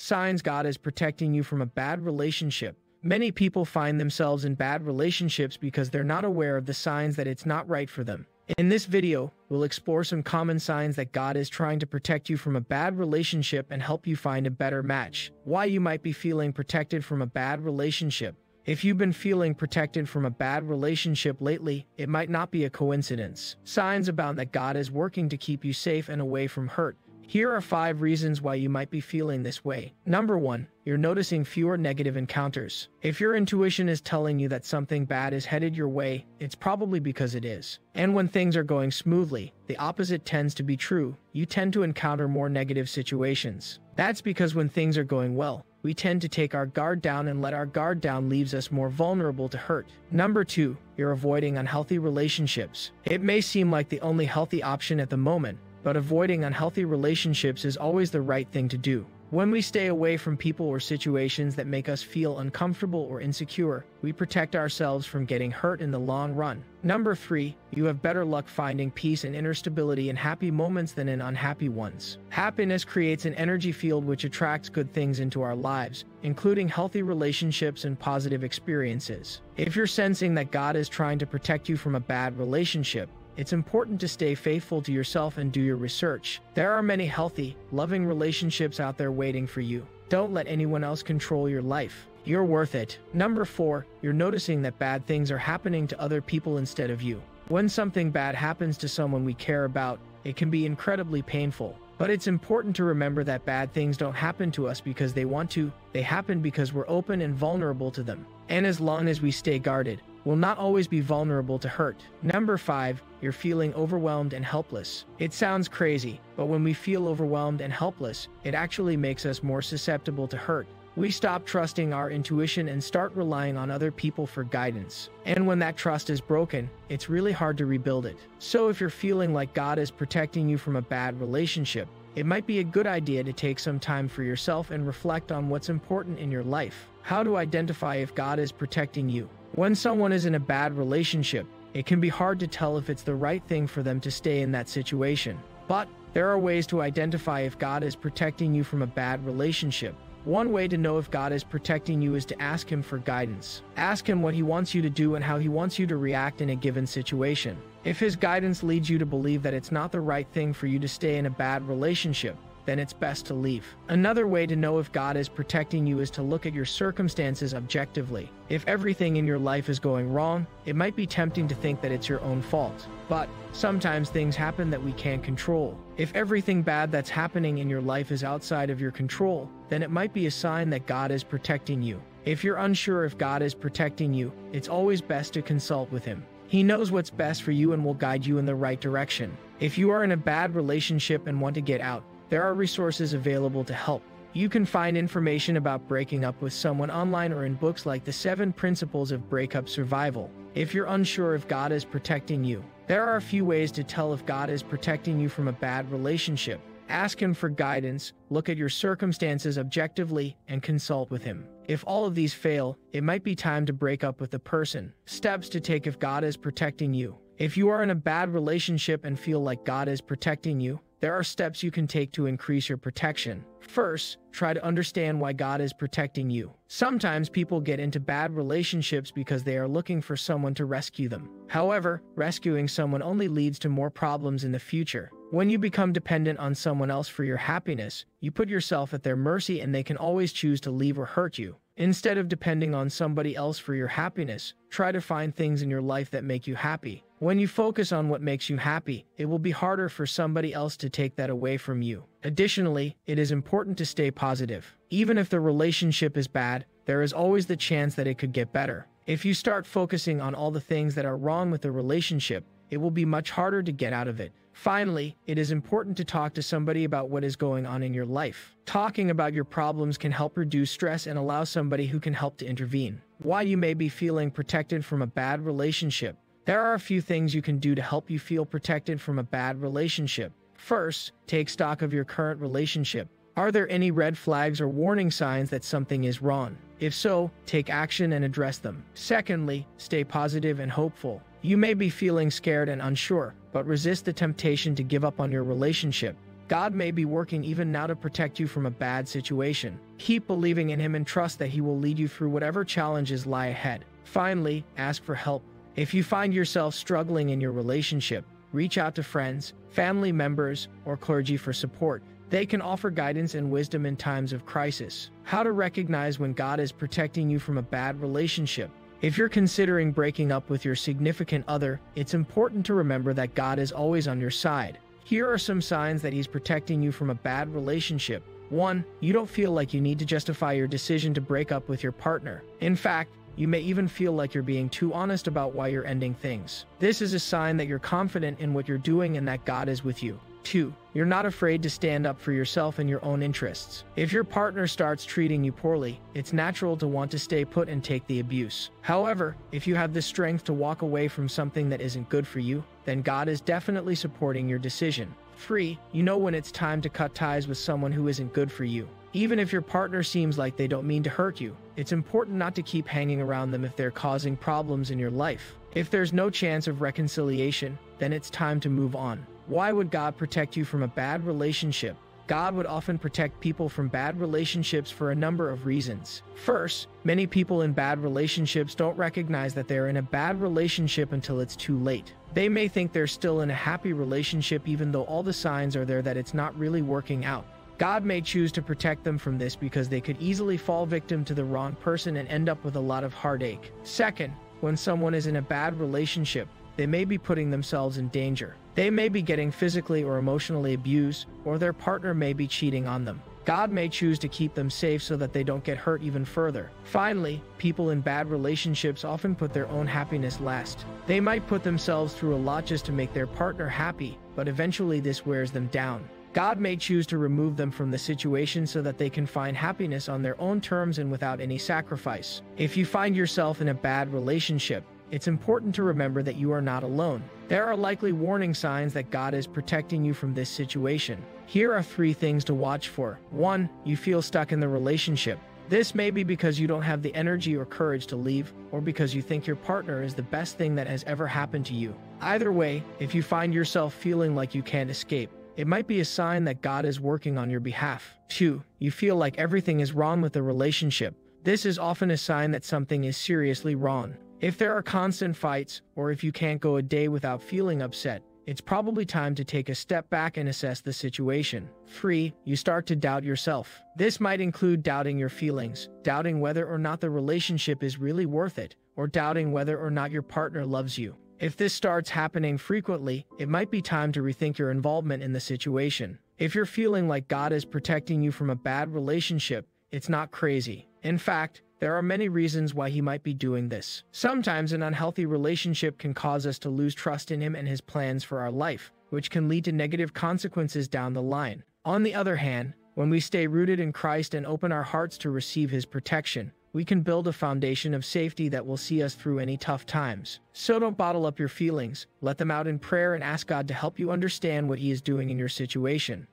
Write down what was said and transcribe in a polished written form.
signs God is protecting you from a bad relationship. Many people find themselves in bad relationships because they're not aware of the signs that it's not right for them. In this video, we'll explore some common signs that God is trying to protect you from a bad relationship and help you find a better match. Why you might be feeling protected from a bad relationship. If you've been feeling protected from a bad relationship lately, it might not be a coincidence. Signs about that God is working to keep you safe and away from hurt. Here are 5 reasons why you might be feeling this way. Number 1, you're noticing fewer negative encounters. If your intuition is telling you that something bad is headed your way, it's probably because it is. And when things are going smoothly, the opposite tends to be true. You tend to encounter more negative situations. That's because when things are going well, we tend to take our guard down, and let our guard down leaves us more vulnerable to hurt. Number 2, you're avoiding unhealthy relationships. It may seem like the only healthy option at the moment, but avoiding unhealthy relationships is always the right thing to do. When we stay away from people or situations that make us feel uncomfortable or insecure, we protect ourselves from getting hurt in the long run. Number 3, you have better luck finding peace and inner stability in happy moments than in unhappy ones. Happiness creates an energy field which attracts good things into our lives, including healthy relationships and positive experiences. If you're sensing that God is trying to protect you from a bad relationship, it's important to stay faithful to yourself and do your research. There are many healthy, loving relationships out there waiting for you. Don't let anyone else control your life. You're worth it. Number 4, you're noticing that bad things are happening to other people instead of you. When something bad happens to someone we care about, it can be incredibly painful. But it's important to remember that bad things don't happen to us because they want to. They happen because we're open and vulnerable to them. And as long as we stay guarded, will not always be vulnerable to hurt. Number 5, you're feeling overwhelmed and helpless. It sounds crazy, but when we feel overwhelmed and helpless, it actually makes us more susceptible to hurt. We stop trusting our intuition and start relying on other people for guidance. And when that trust is broken, it's really hard to rebuild it. So if you're feeling like God is protecting you from a bad relationship, it might be a good idea to take some time for yourself and reflect on what's important in your life. How to identify if God is protecting you. When someone is in a bad relationship, it can be hard to tell if it's the right thing for them to stay in that situation. But there are ways to identify if God is protecting you from a bad relationship. One way to know if God is protecting you is to ask Him for guidance. Ask Him what He wants you to do and how He wants you to react in a given situation. If His guidance leads you to believe that it's not the right thing for you to stay in a bad relationship, then it's best to leave. Another way to know if God is protecting you is to look at your circumstances objectively. If everything in your life is going wrong, it might be tempting to think that it's your own fault. But sometimes things happen that we can't control. If everything bad that's happening in your life is outside of your control, then it might be a sign that God is protecting you. If you're unsure if God is protecting you, it's always best to consult with Him. He knows what's best for you and will guide you in the right direction. If you are in a bad relationship and want to get out, there are resources available to help. You can find information about breaking up with someone online or in books like The 7 Principles of Breakup Survival. If you're unsure if God is protecting you, there are a few ways to tell if God is protecting you from a bad relationship. Ask Him for guidance, look at your circumstances objectively, and consult with Him. If all of these fail, it might be time to break up with the person. Steps to take if God is protecting you. If you are in a bad relationship and feel like God is protecting you, there are steps you can take to increase your protection. First, try to understand why God is protecting you. Sometimes people get into bad relationships because they are looking for someone to rescue them. However, rescuing someone only leads to more problems in the future. When you become dependent on someone else for your happiness, you put yourself at their mercy and they can always choose to leave or hurt you. Instead of depending on somebody else for your happiness, try to find things in your life that make you happy. When you focus on what makes you happy, it will be harder for somebody else to take that away from you. Additionally, it is important to stay positive. Even if the relationship is bad, there is always the chance that it could get better. If you start focusing on all the things that are wrong with the relationship, it will be much harder to get out of it. Finally, it is important to talk to somebody about what is going on in your life. Talking about your problems can help reduce stress and allow somebody who can help to intervene. Why you may be feeling protected from a bad relationship. There are a few things you can do to help you feel protected from a bad relationship. First, take stock of your current relationship. Are there any red flags or warning signs that something is wrong? If so, take action and address them. Secondly, stay positive and hopeful. You may be feeling scared and unsure, but resist the temptation to give up on your relationship. God may be working even now to protect you from a bad situation. Keep believing in Him and trust that He will lead you through whatever challenges lie ahead. Finally, ask for help. If you find yourself struggling in your relationship, reach out to friends, family members, or clergy for support. They can offer guidance and wisdom in times of crisis. How to recognize when God is protecting you from a bad relationship. If you're considering breaking up with your significant other, it's important to remember that God is always on your side. Here are some signs that He's protecting you from a bad relationship. 1. You don't feel like you need to justify your decision to break up with your partner. In fact, you may even feel like you're being too honest about why you're ending things. This is a sign that you're confident in what you're doing and that God is with you. 2. You're not afraid to stand up for yourself and your own interests. If your partner starts treating you poorly, it's natural to want to stay put and take the abuse. However, if you have the strength to walk away from something that isn't good for you, then God is definitely supporting your decision. 3. You know when it's time to cut ties with someone who isn't good for you. Even if your partner seems like they don't mean to hurt you, it's important not to keep hanging around them if they're causing problems in your life. If there's no chance of reconciliation, then it's time to move on. Why would God protect you from a bad relationship? God would often protect people from bad relationships for a number of reasons. First, many people in bad relationships don't recognize that they're in a bad relationship until it's too late. They may think they're still in a happy relationship even though all the signs are there that it's not really working out. God may choose to protect them from this because they could easily fall victim to the wrong person and end up with a lot of heartache. Second, when someone is in a bad relationship, they may be putting themselves in danger. They may be getting physically or emotionally abused, or their partner may be cheating on them. God may choose to keep them safe so that they don't get hurt even further. Finally, people in bad relationships often put their own happiness last. They might put themselves through a lot just to make their partner happy, but eventually this wears them down. God may choose to remove them from the situation so that they can find happiness on their own terms and without any sacrifice. If you find yourself in a bad relationship, it's important to remember that you are not alone. There are likely warning signs that God is protecting you from this situation. Here are 3 things to watch for. 1. You feel stuck in the relationship. This may be because you don't have the energy or courage to leave, or because you think your partner is the best thing that has ever happened to you. Either way, if you find yourself feeling like you can't escape, it might be a sign that God is working on your behalf. 2. You feel like everything is wrong with the relationship. This is often a sign that something is seriously wrong. If there are constant fights, or if you can't go a day without feeling upset, it's probably time to take a step back and assess the situation. 3. You start to doubt yourself. This might include doubting your feelings, doubting whether or not the relationship is really worth it, or doubting whether or not your partner loves you. If this starts happening frequently, it might be time to rethink your involvement in the situation. If you're feeling like God is protecting you from a bad relationship, it's not crazy. In fact, there are many reasons why He might be doing this. Sometimes an unhealthy relationship can cause us to lose trust in Him and His plans for our life, which can lead to negative consequences down the line. On the other hand, when we stay rooted in Christ and open our hearts to receive His protection, we can build a foundation of safety that will see us through any tough times. So don't bottle up your feelings. Let them out in prayer and ask God to help you understand what He is doing in your situation.